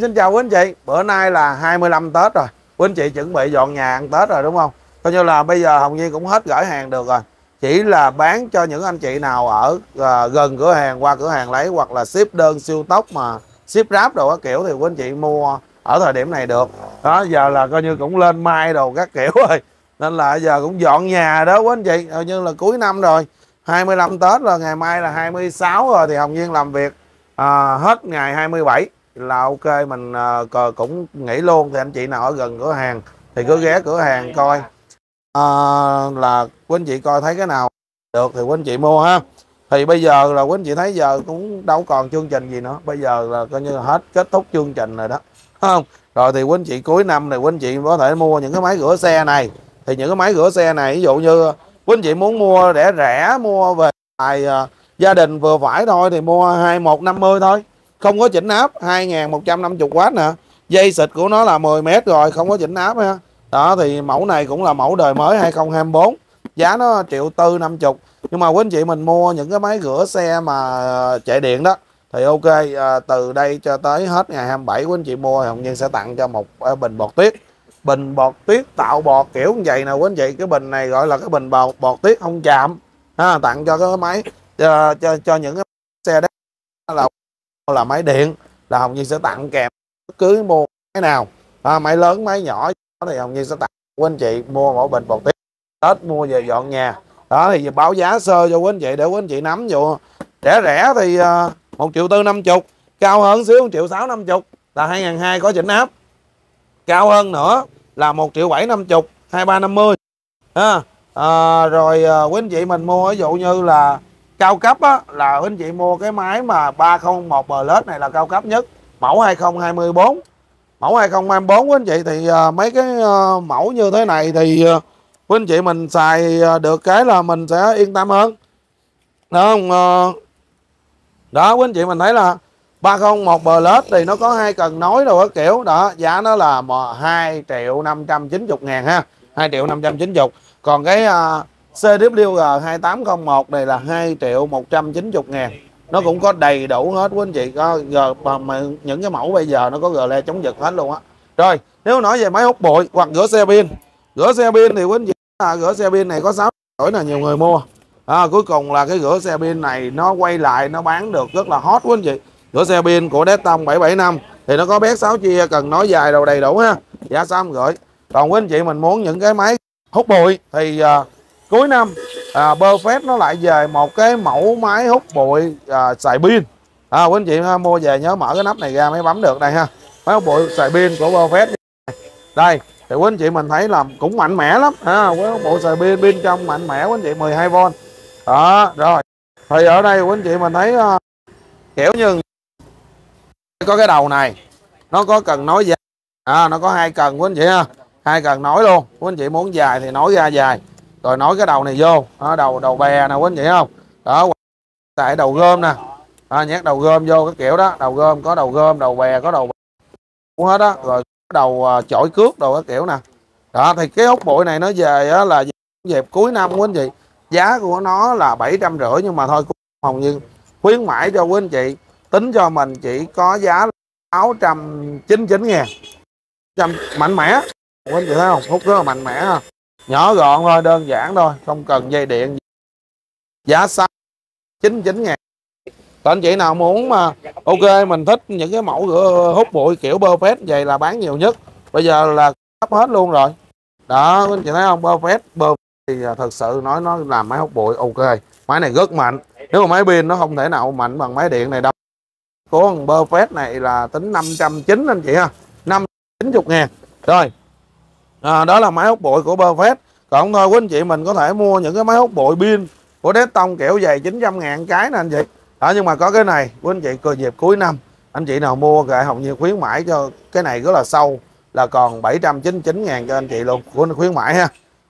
Xin chào quý anh chị, bữa nay là 25 Tết rồi. Quý anh chị chuẩn bị dọn nhà ăn Tết rồi đúng không? Coi như là bây giờ Hồng Nhiên cũng hết gửi hàng được rồi. Chỉ là bán cho những anh chị nào ở gần cửa hàng, qua cửa hàng lấy, hoặc là ship đơn siêu tốc mà ship ráp đồ các kiểu thì quý anh chị mua ở thời điểm này được. Đó, giờ là coi như cũng lên mai đồ các kiểu rồi. Nên là giờ cũng dọn nhà đó quý anh chị, coi như là cuối năm rồi. 25 Tết rồi, ngày mai là 26 rồi thì Hồng Nhiên làm việc hết ngày 27. Là ok, mình cũng nghỉ luôn. Thì anh chị nào ở gần cửa hàng thì cứ ghé cửa hàng coi, là quý anh chị coi thấy cái nào được thì quý anh chị mua ha. Thì bây giờ là quý anh chị thấy giờ cũng đâu còn chương trình gì nữa, bây giờ là coi như hết, kết thúc chương trình rồi đó, không? Rồi thì quý anh chị cuối năm này quý anh chị có thể mua những cái máy rửa xe này. Thì những cái máy rửa xe này, ví dụ như quý anh chị muốn mua để rẻ, mua về tài gia đình vừa phải thôi thì mua 2150 thôi, không có chỉnh áp, 2150W nè. Dây xịt của nó là 10m rồi, không có chỉnh áp ha. Đó thì mẫu này cũng là mẫu đời mới 2024. Giá nó 1.450.000. Nhưng mà quý anh chị mình mua những cái máy rửa xe mà chạy điện đó thì ok, từ đây cho tới hết ngày 27 quý anh chị mua Hồng Nhiên sẽ tặng cho một bình bọt tuyết. Bình bọt tuyết tạo bọt kiểu như vậy nè quý anh chị, cái bình này gọi là cái bình bọt tuyết không chạm ha, tặng cho cái máy cho những cái xe đó là máy điện, là Hồng Nhiên sẽ tặng kèm bất cứ mua cái nào, máy lớn máy nhỏ thì Hồng Nhiên sẽ tặng quý anh chị mua mỗi bình bọt tuyết Tết mua về dọn nhà. Đó thì báo giá sơ cho quý anh chị để quý anh chị nắm. Dụ rẻ rẻ thì 1.450.000, cao hơn xíu 1.650.000 là 2.200 có chỉnh áp, cao hơn nữa là 1.750.000, 2350 ha. Rồi quý anh chị mình mua ví dụ như là cao cấp á, là quý anh chị mua cái máy mà 301 Plus này là cao cấp nhất, mẫu 2024. Mẫu 2024 quý anh chị thì mấy cái mẫu như thế này thì quý anh chị mình xài được cái là mình sẽ yên tâm hơn. Đó không? Đó quý anh chị mình thấy là 301 Plus thì nó có hai cần nối đâu các kiểu. Đó, giá nó là 2.590.000 ha, 2.590.000. Còn cái CWG2801 này là 2.190.000. Nó cũng có đầy đủ hết quý anh chị, có những cái mẫu bây giờ nó có gờ le chống giật hết luôn á. Rồi, nếu nói về máy hút bụi hoặc rửa xe pin. Rửa xe pin thì quý anh chị rửa xe pin này có 6 đổi là nhiều người mua. Cuối cùng là cái rửa xe pin này nó quay lại, nó bán được rất là hot quý anh chị. Rửa xe pin của Destong 775 thì nó có bét 6 chia, cần nói dài đầu đầy đủ ha. Giá 6.500. Còn quý anh chị mình muốn những cái máy hút bụi thì cuối năm Perfect nó lại về một cái mẫu máy hút bụi xài pin. Quý anh chị mua về nhớ mở cái nắp này ra mới bấm được đây ha. Máy hút bụi xài pin của Perfect đây thì quý anh chị mình thấy là cũng mạnh mẽ lắm ha. Máy hút bụi xài pin, pin trong mạnh mẽ quý anh chị, 12V. Đó rồi thì ở đây quý anh chị mình thấy kiểu như có cái đầu này nó có cần nối dài, nó có hai cần quý anh chị ha, hai cần nối luôn. Quý anh chị muốn dài thì nối ra dài, rồi nối cái đầu này vô, đầu bè nè quý anh chị không. Đó, tại đầu gom nè, nhét đầu gom vô cái kiểu đó. Đầu gom có đầu gom, đầu bè có đầu bè cũng hết đó. Rồi đầu chổi cước đồ cái kiểu nè. Đó thì cái hút bụi này nó về á, là dịp cuối năm quý anh chị. Giá của nó là 750, nhưng mà thôi Hồng Nhiên khuyến mãi cho quý anh chị, tính cho mình chỉ có giá 699.000. Mạnh mẽ quý anh chị thấy không, hút rất là mạnh mẽ ha. Nhỏ gọn thôi, đơn giản thôi, không cần dây điện. Giá 699.000. Còn anh chị nào muốn mà ok mình thích những cái mẫu hút bụi kiểu Perfect vậy là bán nhiều nhất, bây giờ là sắp hết luôn rồi. Đó anh chị thấy không, Perfect thì thật sự nói nó làm máy hút bụi ok. Máy này rất mạnh, nếu mà máy pin nó không thể nào mạnh bằng máy điện này đâu. Còn Perfect này là tính 590 anh chị ha, 590.000 rồi. Đó là máy hút bụi của Perfect. Còn thôi quý anh chị mình có thể mua những cái máy hút bụi pin của Dekton kiểu dày 900.000 cái nè anh chị. Đó, nhưng mà có cái này quý anh chị dịp cuối năm, anh chị nào mua kệ Hồng Nhiên khuyến mãi cho cái này rất là sâu, là còn 799.000 cho anh chị luôn, của khuyến mãi ha,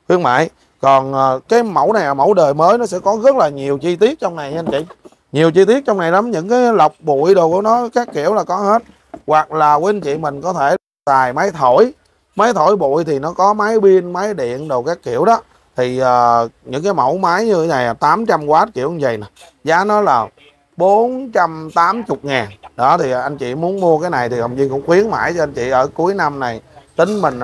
khuyến mãi. Còn cái mẫu này là mẫu đời mới, nó sẽ có rất là nhiều chi tiết trong này anh chị, nhiều chi tiết trong này lắm, những cái lọc bụi đồ của nó các kiểu là có hết. Hoặc là quý anh chị mình có thể xài máy thổi. Máy thổi bụi thì nó có máy pin, máy điện đồ các kiểu đó. Thì những cái mẫu máy như thế này 800W kiểu như vậy nè, giá nó là 480.000. Đó thì anh chị muốn mua cái này thì Hồng Nhiên cũng khuyến mãi cho anh chị ở cuối năm này, tính mình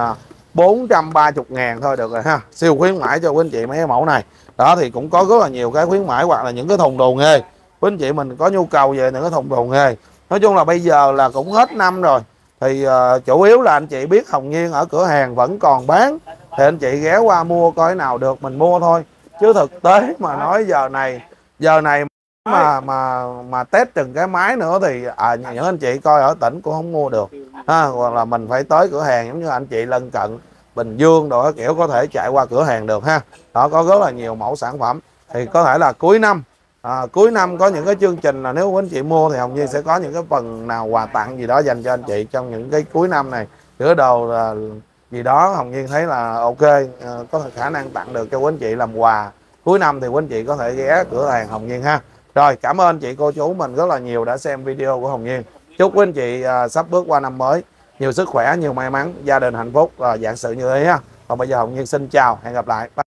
430.000 thôi được rồi ha. Siêu khuyến mãi cho quý anh chị mấy cái mẫu này. Đó thì cũng có rất là nhiều cái khuyến mãi, hoặc là những cái thùng đồ nghề. Quý anh chị mình có nhu cầu về những cái thùng đồ nghề. Nói chung là bây giờ là cũng hết năm rồi. Thì chủ yếu là anh chị biết Hồng Nhiên ở cửa hàng vẫn còn bán, thì anh chị ghé qua mua coi nào được mình mua thôi. Chứ thực tế mà nói giờ này mà test từng cái máy nữa thì những anh chị coi ở tỉnh cũng không mua được ha, hoặc là mình phải tới cửa hàng, giống như anh chị lân cận Bình Dương đồ kiểu có thể chạy qua cửa hàng được ha. Đó có rất là nhiều mẫu sản phẩm, thì có thể là cuối năm có những cái chương trình là nếu quý anh chị mua thì Hồng Nhiên sẽ có những cái phần nào quà tặng gì đó dành cho anh chị trong những cái cuối năm này. Sửa đồ là gì đó Hồng Nhiên thấy là ok, có khả năng tặng được cho quý anh chị làm quà cuối năm, thì quý anh chị có thể ghé cửa hàng Hồng Nhiên ha. Rồi, cảm ơn chị cô chú mình rất là nhiều đã xem video của Hồng Nhiên. Chúc quý anh chị sắp bước qua năm mới nhiều sức khỏe, nhiều may mắn, gia đình hạnh phúc, dạng sự như thế ha. Còn bây giờ Hồng Nhiên xin chào, hẹn gặp lại. Bye.